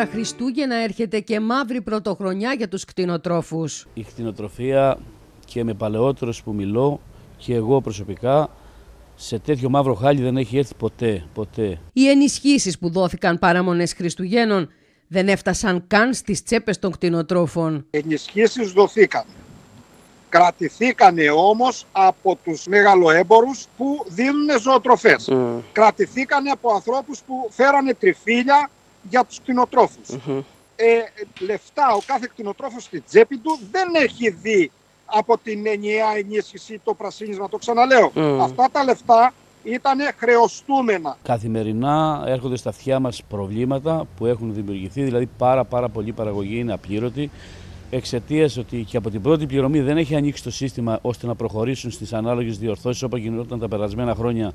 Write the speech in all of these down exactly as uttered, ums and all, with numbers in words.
άστρα Χριστούγεννα έρχεται και μαύρη πρωτοχρονιά για τους κτηνοτρόφους. Η κτηνοτροφία, και με παλαιότερους που μιλώ και εγώ προσωπικά, σε τέτοιο μαύρο χάλι δεν έχει έρθει ποτέ, ποτέ. Οι ενισχύσεις που δόθηκαν παραμονές Χριστουγέννων δεν έφτασαν καν στις τσέπες των κτηνοτρόφων. Ενισχύσεις δοθήκαν. Κρατηθήκανε όμως από τους μεγαλοέμπορους που δίνουν ζωοτροφές. Mm. Κρατηθήκανε από ανθρώπους που φέρανε τριφύλια για τους κτηνοτρόφους. Mm-hmm. ε, λεφτά ο κάθε κτηνοτρόφος στην τσέπη του δεν έχει δει από την ενιαία ενίσχυση, το πρασίνισμα, το ξαναλέω. Mm. Αυτά τα λεφτά ήτανε χρεωστούμενα. Καθημερινά έρχονται στα αυτιά μας προβλήματα που έχουν δημιουργηθεί, δηλαδή πάρα πάρα πολλή παραγωγή είναι απλήρωτη, εξαιτίας ότι και από την πρώτη πληρωμή δεν έχει ανοίξει το σύστημα ώστε να προχωρήσουν στις ανάλογες διορθώσεις όπως γινόταν τα περασμένα χρόνια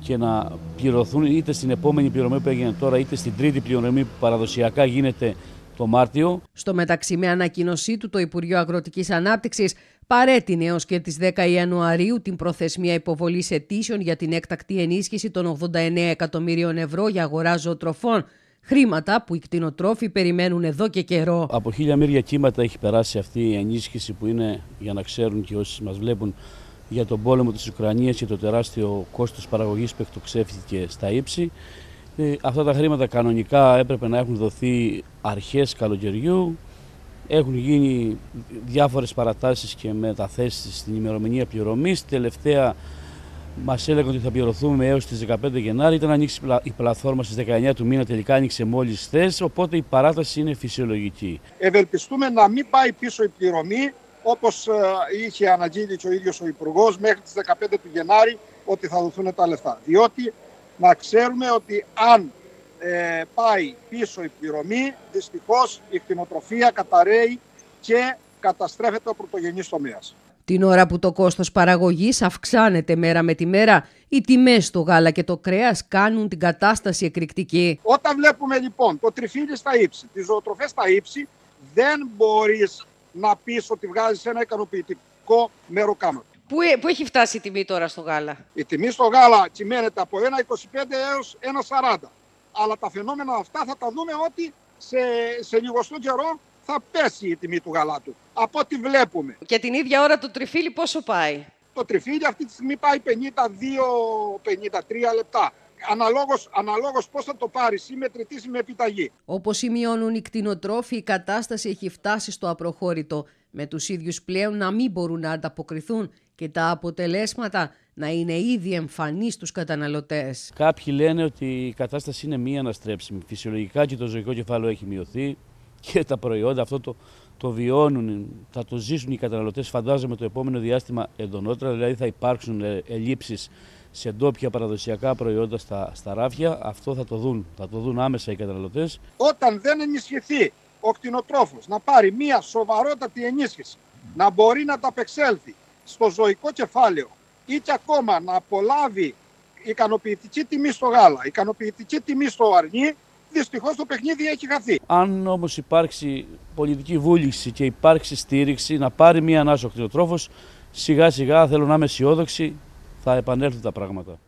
και να πληρωθούν είτε στην επόμενη πληρωμή που έγινε τώρα, είτε στην τρίτη πληρωμή που παραδοσιακά γίνεται το Μάρτιο. Στο μεταξύ, με ανακοίνωσή του, το Υπουργείο Αγροτικής Ανάπτυξης παρέτεινε έως και τις δέκα Ιανουαρίου την προθεσμία υποβολής αιτήσεων για την έκτακτη ενίσχυση των ογδόντα εννέα εκατομμυρίων ευρώ για αγορά ζωοτροφών. Χρήματα που οι κτηνοτρόφοι περιμένουν εδώ και καιρό. Από χίλια μύρια κύματα έχει περάσει αυτή η ενίσχυση που είναι, για να ξέρουν και όσοι μας βλέπουν, για τον πόλεμο της Ουκρανίας και το τεράστιο κόστος παραγωγής που εκτοξεύθηκε στα ύψη. Ε, αυτά τα χρήματα κανονικά έπρεπε να έχουν δοθεί αρχές καλοκαιριού. Έχουν γίνει διάφορες παρατάσεις και μεταθέσεις στην ημερομηνία πληρωμής. Τελευταία μας έλεγαν ότι θα πληρωθούμε έως τις δεκαπέντε Γενάρη. Ήταν να ανοίξει η πλατφόρμα στις δεκαεννέα του μήνα, τελικά άνοιξε μόλις χθες. Οπότε η παράταση είναι φυσιολογική. Ευελπιστούμε να μην πάει πίσω η πληρωμή, όπως είχε αναγγείλει και ο ίδιος ο Υπουργός, μέχρι τις δεκαπέντε του Γενάρη ότι θα δοθούν τα λεφτά. Διότι να ξέρουμε ότι αν ε, πάει πίσω η πληρωμή, δυστυχώς η κτηνοτροφία καταρρέει και καταστρέφεται ο πρωτογενής τομέας. Την ώρα που το κόστος παραγωγής αυξάνεται μέρα με τη μέρα, οι τιμές στο γάλα και το κρέας κάνουν την κατάσταση εκρηκτική. Όταν βλέπουμε λοιπόν το τριφύλι στα ύψη, τις ζωοτροφές στα ύψη, δεν μπορείς να πεις ότι βγάζεις ένα ικανοποιητικό μεροκάμα. Πού, πού έχει φτάσει η τιμή τώρα στο γάλα? Η τιμή στο γάλα κυμαίνεται από ένα είκοσι πέντε έως ένα σαράντα. Αλλά τα φαινόμενα αυτά θα τα δούμε ότι σε, σε λιγοστό καιρό θα πέσει η τιμή του γαλάτου. Από ό,τι βλέπουμε. Και την ίδια ώρα το τριφύλι πόσο πάει? Το τριφύλι αυτή τη στιγμή πάει πενήντα δύο με πενήντα τρία λεπτά. Αναλόγως, αναλόγως πώς θα το πάρεις, ή με τριτής ή με επιταγή. Όπως σημειώνουν οι κτηνοτρόφοι, η κατάσταση έχει φτάσει στο απροχώρητο, με τους ίδιους πλέον να μην μπορούν να ανταποκριθούν και τα αποτελέσματα να είναι ήδη εμφανείς στους καταναλωτές. Κάποιοι λένε ότι η κατάσταση είναι μη αναστρέψιμη. Φυσιολογικά και το ζωικό κεφάλαιο έχει μειωθεί και τα προϊόντα, αυτό το, το βιώνουν, θα το ζήσουν οι καταναλωτές. Φαντάζομαι το επόμενο διάστημα εντονότερα, δηλαδή θα υπάρξουν ελλείψεις σε ντόπια παραδοσιακά προϊόντα στα, στα ράφια. Αυτό θα το δουν, θα το δουν άμεσα οι καταναλωτές. Όταν δεν ενισχυθεί ο κτηνοτρόφος να πάρει μια σοβαρότατη ενίσχυση, να μπορεί να ταπεξέλθει στο ζωικό κεφάλαιο ή και ακόμα να απολάβει ικανοποιητική τιμή στο γάλα, ικανοποιητική τιμή στο αρνί, δυστυχώς το παιχνίδι έχει χαθεί. Αν όμως υπάρξει πολιτική βούληση και υπάρξει στήριξη να πάρει μια ανάσα ο κτηνοτρόφος, σιγά σιγά, θέλω να είμαι αισιόδοξη, θα επανέλθουν τα πράγματα.